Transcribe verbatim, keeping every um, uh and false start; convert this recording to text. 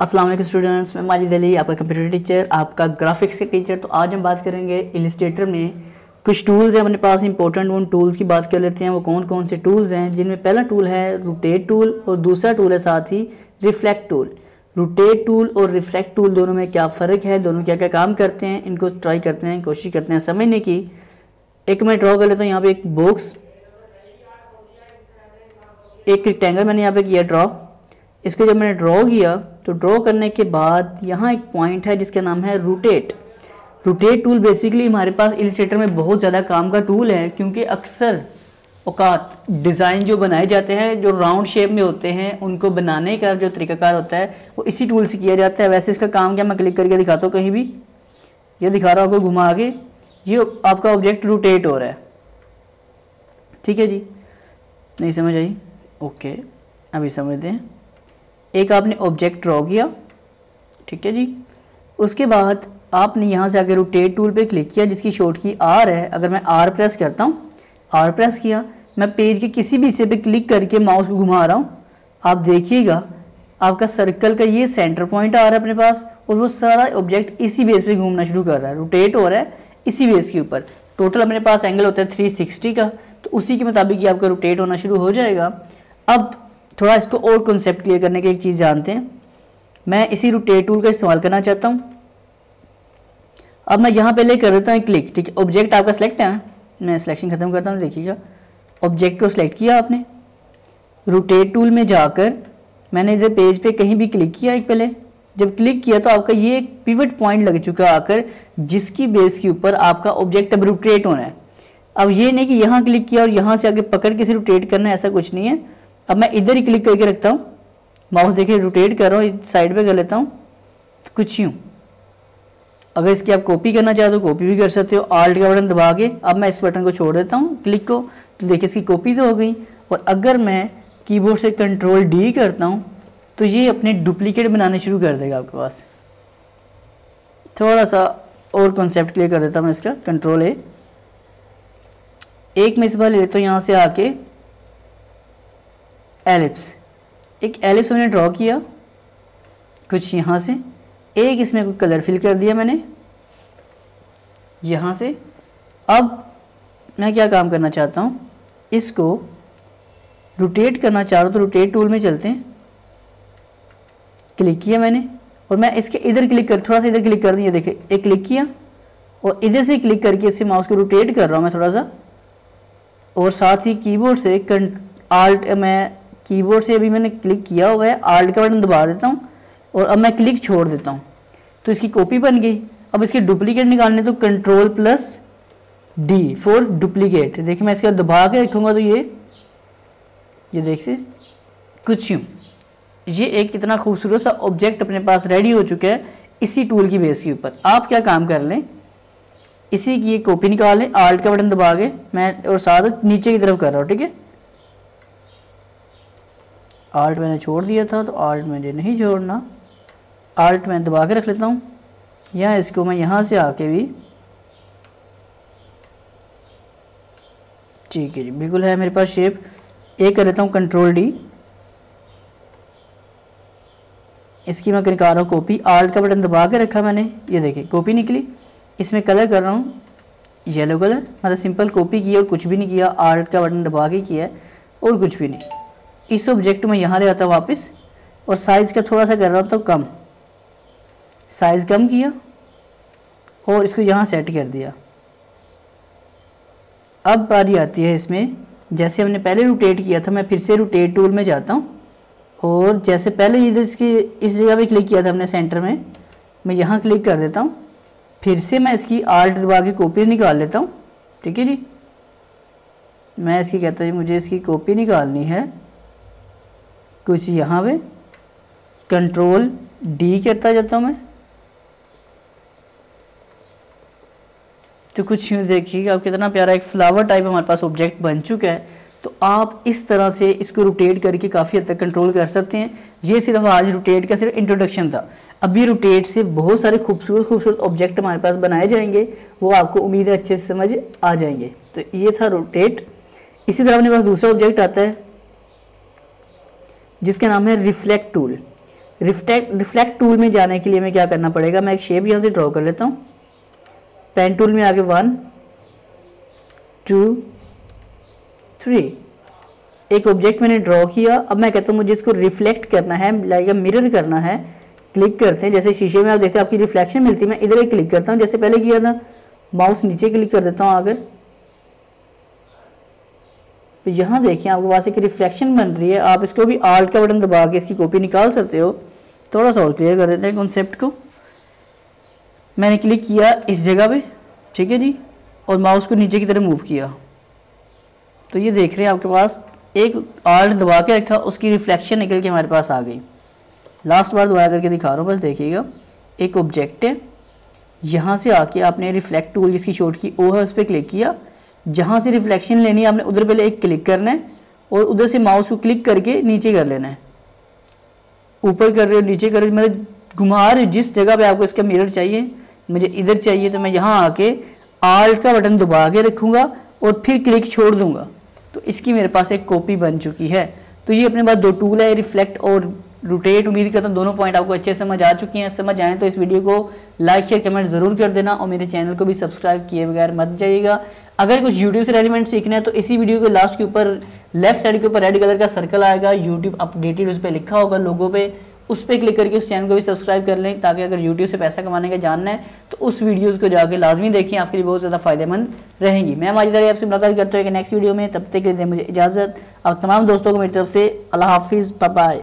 अस्सलाम वालेकुम स्टूडेंट्स, मैं माजिद अली, आपका कंप्यूटर टीचर, आपका ग्राफिक्स के टीचर। तो आज हम बात करेंगे इलस्ट्रेटर में कुछ टूल्स हैं अपने पास इंपॉर्टेंट, उन टूल्स की बात कर लेते हैं। वो कौन कौन से टूल्स हैं, जिनमें पहला टूल है रोटेट टूल और दूसरा टूल है साथ ही रिफ्लेक्ट टूल। रोटेट टूल और रिफ्लेक्ट टूल दोनों में क्या फ़र्क है, दोनों क्या क्या काम करते हैं, इनको ट्राई करते हैं, कोशिश करते हैं समझने की। एक मैं ड्रॉ कर लेता हूँ यहाँ पर एक बॉक्स, एक रेक्टेंगल मैंने यहाँ पर किया ड्रॉ। इसको जब मैंने ड्रॉ किया तो ड्रॉ करने के बाद यहाँ एक पॉइंट है जिसका नाम है रोटेट। रोटेट टूल बेसिकली हमारे पास इलस्ट्रेटर में बहुत ज़्यादा काम का टूल है, क्योंकि अक्सर औकात डिज़ाइन जो बनाए जाते हैं जो राउंड शेप में होते हैं उनको बनाने का जो तरीकाकार होता है वो इसी टूल से किया जाता है। वैसे इसका काम क्या, मैं क्लिक करके दिखाता हूँ, कहीं भी ये दिखा रहा हूँ, घुमा के ये आपका ऑब्जेक्ट रोटेट हो रहा है। ठीक है जी, नहीं समझ आई? ओके, अभी समझते हैं। एक आपने ऑब्जेक्ट ड्रॉ किया, ठीक है जी, उसके बाद आपने यहाँ से आगे रोटेट टूल पे क्लिक किया जिसकी शॉर्ट की आर है। अगर मैं आर प्रेस करता हूँ, आर प्रेस किया, मैं पेज के किसी भी हिस्से पे क्लिक करके माउस को घुमा रहा हूँ, आप देखिएगा आपका सर्कल का ये सेंटर पॉइंट आ रहा है अपने पास और वो सारा ऑब्जेक्ट इसी बेस पे घूमना शुरू कर रहा है, रोटेट हो रहा है इसी बेस के ऊपर। टोटल अपने पास एंगल होता है थ्री सिक्सटी का, तो उसी के मुताबिक ये आपका रोटेट होना शुरू हो जाएगा। अब थोड़ा इसको और कॉन्सेप्ट क्लियर करने की एक चीज़ जानते हैं। मैं इसी रोटेट टूल का इस्तेमाल करना चाहता हूँ। अब मैं यहाँ पहले कर देता हूँ क्लिक, ठीक है, ऑब्जेक्ट आपका सिलेक्ट है, मैं सिलेक्शन ख़त्म करता हूँ। देखिएगा ऑब्जेक्ट को सिलेक्ट किया आपने, रोटेट टूल में जाकर मैंने इधर पेज पे कहीं भी क्लिक किया। एक पहले जब क्लिक किया तो आपका ये एक पिवट पॉइंट लग चुका आकर, जिसकी बेस के ऊपर आपका ऑब्जेक्ट अब रोटेट होना है। अब ये नहीं कि यहाँ क्लिक किया और यहाँ से आगे पकड़ के इसे रोटेट करना है, ऐसा कुछ नहीं है। अब मैं इधर ही क्लिक करके रखता हूँ, माउस देखिए रोटेट कर रहा हूँ, साइड पे कर लेता हूँ कुछ यूँ। अगर इसकी आप कॉपी करना चाहते हो कॉपी भी कर सकते हो, आल्ट का बटन दबा के। अब मैं इस बटन को छोड़ देता हूँ क्लिक को, तो देखिए इसकी कॉपीज हो गई। और अगर मैं कीबोर्ड से कंट्रोल डी करता हूँ तो ये अपने डुप्लीकेट बनाने शुरू कर देगा आपके पास। थोड़ा सा और कॉन्सेप्ट क्लियर कर देता हूँ मैं इसका। कंट्रोल ए, एक मैं इस बार ले लेता हूँ यहाँ से आके एलिप्स। एक एलिप्स मैंने ड्रॉ किया कुछ यहाँ से, एक इसमें कोई कलर फिल कर दिया मैंने यहाँ से। अब मैं क्या काम करना चाहता हूँ, इसको रोटेट करना चाह रहा हूँ, तो रोटेट टूल में चलते हैं। क्लिक किया मैंने और मैं इसके इधर क्लिक कर, थोड़ा सा इधर क्लिक कर दिया, देखिए एक क्लिक किया और इधर से क्लिक करके इससे माउस को रोटेट कर रहा हूँ मैं थोड़ा सा। और साथ ही कीबोर्ड से आल्ट, मैं कीबोर्ड से अभी मैंने क्लिक किया हुआ है, आल्ट का बटन दबा देता हूँ और अब मैं क्लिक छोड़ देता हूँ तो इसकी कॉपी बन गई। अब इसके डुप्लीकेट निकालने तो control plus D for duplicate. देखिए मैं इसका दबा के रखूँगा तो ये ये देखिए कुछ यूँ, ये एक कितना खूबसूरत सा ऑब्जेक्ट अपने पास रेडी हो चुका है इसी टूल की बेस के ऊपर। आप क्या काम कर लें, इसी की कॉपी निकाल लें, आल्ट का बटन दबा के मैं, और साथ नीचे की तरफ कर रहा हूँ, ठीक है। आल्ट मैंने छोड़ दिया था तो आल्ट मैंने नहीं छोड़ना, आल्ट मैं दबा के रख लेता हूँ या इसको मैं यहाँ से आके भी, ठीक है जी, बिल्कुल है मेरे पास शेप। एक कर लेता हूँ कंट्रोल डी, इसकी मैं निकाल रहा हूँ कॉपी, आल्ट का बटन दबा के रखा मैंने, ये देखिए कॉपी निकली। इसमें कलर कर रहा हूँ येलो कलर, मतलब सिंपल कॉपी किया और कुछ भी नहीं किया, आल्ट का बटन दबा के किया और कुछ भी नहीं। इस ऑब्जेक्ट में यहाँ ले आता हूँ वापस और साइज़ का थोड़ा सा कर रहा हूँ तो कम, साइज़ कम किया और इसको यहाँ सेट कर दिया। अब बारी आती है इसमें, जैसे हमने पहले रोटेट किया था, मैं फिर से रोटेट टूल में जाता हूँ और जैसे पहले इधर इसकी इस जगह पे क्लिक किया था हमने सेंटर में, मैं यहाँ क्लिक कर देता हूँ। फिर से मैं इसकी आल्ट दबा के कॉपीज़ निकाल लेता हूँ, ठीक है जी। मैं इसकी कहता हूँ मुझे इसकी कॉपी निकालनी है कुछ यहाँ पे, कंट्रोल डी करता जाता हूँ मैं तो कुछ यूँ। देखिए आप कितना प्यारा एक फ्लावर टाइप हमारे पास ऑब्जेक्ट बन चुका है। तो आप इस तरह से इसको रोटेट करके काफ़ी हद तक कंट्रोल कर सकते हैं। ये सिर्फ आज रोटेट का सिर्फ इंट्रोडक्शन था, अभी रोटेट से बहुत सारे खूबसूरत खूबसूरत ऑब्जेक्ट हमारे पास बनाए जाएंगे, वो आपको उम्मीद है अच्छे से समझ आ जाएंगे। तो ये था रोटेट। इसी तरह अपने पास दूसरा ऑब्जेक्ट आता है जिसका नाम है reflect tool. Reflect reflect tool में जाने के लिए मैं क्या करना पड़ेगा, मैं एक शेप यहाँ से ड्रॉ कर लेता हूँ। पेन टूल में आगे वन टू थ्री, एक ऑब्जेक्ट मैंने ड्रॉ किया। अब मैं कहता हूँ मुझे इसको रिफ्लेक्ट करना है, लाइक मिरर करना है। क्लिक करते हैं, जैसे शीशे में आप देखते हैं आपकी रिफ्लेक्शन मिलती है। मैं इधर ही क्लिक करता हूँ जैसे पहले किया था, माउस नीचे क्लिक कर देता हूँ आकर, तो यहाँ देखिए आपको वहाँ से एक रिफ्लेक्शन बन रही है। आप इसको भी आल्ट का बटन दबा के इसकी कॉपी निकाल सकते हो। थोड़ा सा और क्लियर कर देते हैं कॉन्सेप्ट को। मैंने क्लिक किया इस जगह पे, ठीक है जी, और माउस को नीचे की तरफ मूव किया, तो ये देख रहे हैं आपके पास एक आल्ट दबा के रखा, उसकी रिफ्लेक्शन निकल के हमारे पास आ गई। लास्ट बार दोबारा करके दिखा रहा हूँ, बस देखिएगा। एक ऑब्जेक्ट है, यहाँ से आके आपने रिफ्लेक्ट टूल जिसकी शॉर्ट की ओ है उस पर क्लिक किया। जहाँ से रिफ्लेक्शन लेनी है आपने उधर पहले एक क्लिक करना है और उधर से माउस को क्लिक करके नीचे कर लेना है। ऊपर कर रहे हो, नीचे कर रहे हो, मतलब घुमा रहे हो जिस जगह पे आपको इसका मिरर चाहिए। मुझे इधर चाहिए तो मैं यहाँ आके आल्ट का बटन दबा के रखूँगा और फिर क्लिक छोड़ दूँगा, तो इसकी मेरे पास एक कॉपी बन चुकी है। तो ये अपने पास दो टूल है, रिफ्लेक्ट और रोटेट। उम्मीद करता हूँ दोनों पॉइंट आपको अच्छे समझ आ चुके हैं। समझ आए तो इस वीडियो को लाइक शेयर कमेंट ज़रूर कर देना और मेरे चैनल को भी सब्सक्राइब किए बगैर मत जाइएगा। अगर कुछ यूट्यूब से रेलिवेंट सीखना है तो इसी वीडियो के लास्ट के ऊपर लेफ्ट साइड के ऊपर रेड कलर का सर्कल आएगा, यूट्यूब अपडेटेड उस पर लिखा होगा लोगों पर, उस पर क्लिक करके उस चैनल को भी सब्सक्राइब कर लें, ताकि अगर यूट्यूब से पैसा कमाने का जानना है तो उस वीडियोज़ को जाकर लाजमी देखें, आपके लिए बहुत ज़्यादा फायदेमंद रहेंगी। मैं माजिद अली आपसे मुलाकात करता हूँ एक नेक्स्ट वीडियो में, तब तक के लिए मुझे इजाज़त। और तमाम दोस्तों को मेरी तरफ से अल्लाह हाफिज़, बाय बाय।